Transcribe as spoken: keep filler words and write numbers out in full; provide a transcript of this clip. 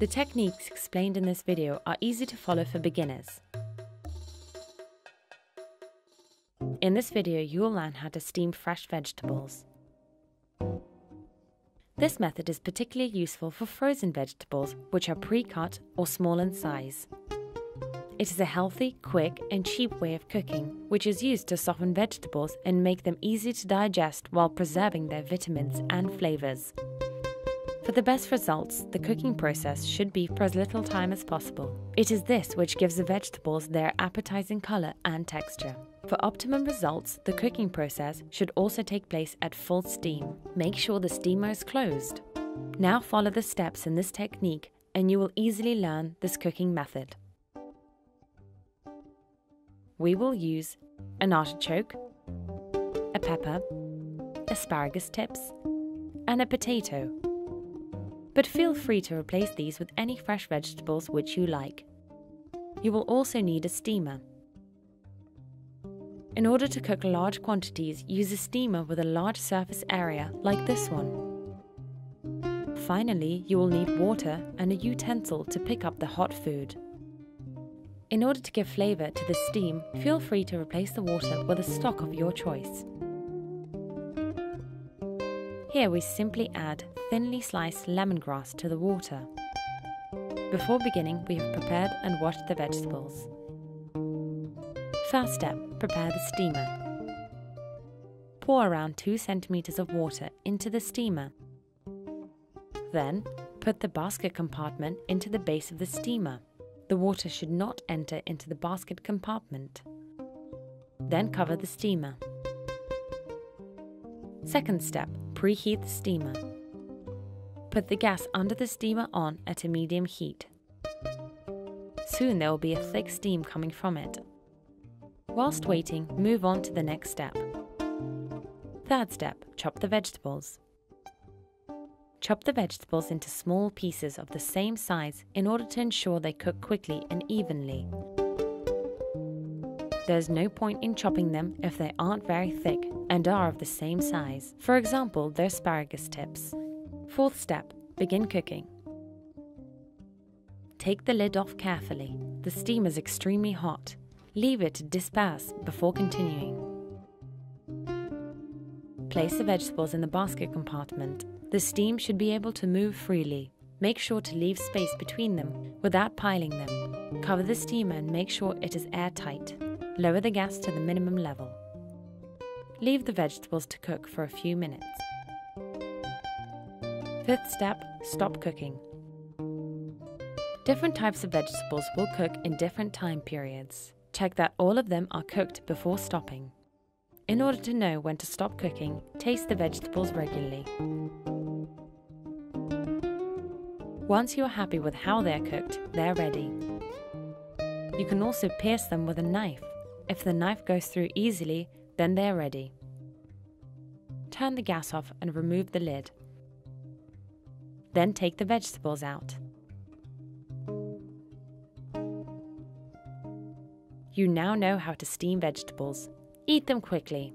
The techniques explained in this video are easy to follow for beginners. In this video, you will learn how to steam fresh vegetables. This method is particularly useful for frozen vegetables, which are pre-cut or small in size. It is a healthy, quick and cheap way of cooking, which is used to soften vegetables and make them easy to digest while preserving their vitamins and flavors. For the best results, the cooking process should be for as little time as possible. It is this which gives the vegetables their appetizing color and texture. For optimum results, the cooking process should also take place at full steam. Make sure the steamer is closed. Now follow the steps in this technique and you will easily learn this cooking method. We will use an artichoke, a pepper, asparagus tips, and a potato. But feel free to replace these with any fresh vegetables which you like. You will also need a steamer. In order to cook large quantities, use a steamer with a large surface area like this one. Finally, you will need water and a utensil to pick up the hot food. In order to give flavor to the steam, feel free to replace the water with a stock of your choice. Here we simply add thinly sliced lemongrass to the water. Before beginning, we have prepared and washed the vegetables. First step, prepare the steamer. Pour around two centimeters of water into the steamer. Then, put the basket compartment into the base of the steamer. The water should not enter into the basket compartment. Then cover the steamer. Second step, preheat the steamer. Put the gas under the steamer on at a medium heat. Soon there will be a thick steam coming from it. Whilst waiting, move on to the next step. Third step, chop the vegetables. Chop the vegetables into small pieces of the same size in order to ensure they cook quickly and evenly. There's no point in chopping them if they aren't very thick and are of the same size. For example, the asparagus tips. Fourth step, begin cooking. Take the lid off carefully. The steam is extremely hot. Leave it to disperse before continuing. Place the vegetables in the basket compartment. The steam should be able to move freely. Make sure to leave space between them without piling them. Cover the steamer and make sure it is airtight. Lower the gas to the minimum level. Leave the vegetables to cook for a few minutes. Fifth step, stop cooking. Different types of vegetables will cook in different time periods. Check that all of them are cooked before stopping. In order to know when to stop cooking, taste the vegetables regularly. Once you are happy with how they are cooked, they are ready. You can also pierce them with a knife. If the knife goes through easily, then they are ready. Turn the gas off and remove the lid. Then take the vegetables out. You now know how to steam vegetables. Eat them quickly.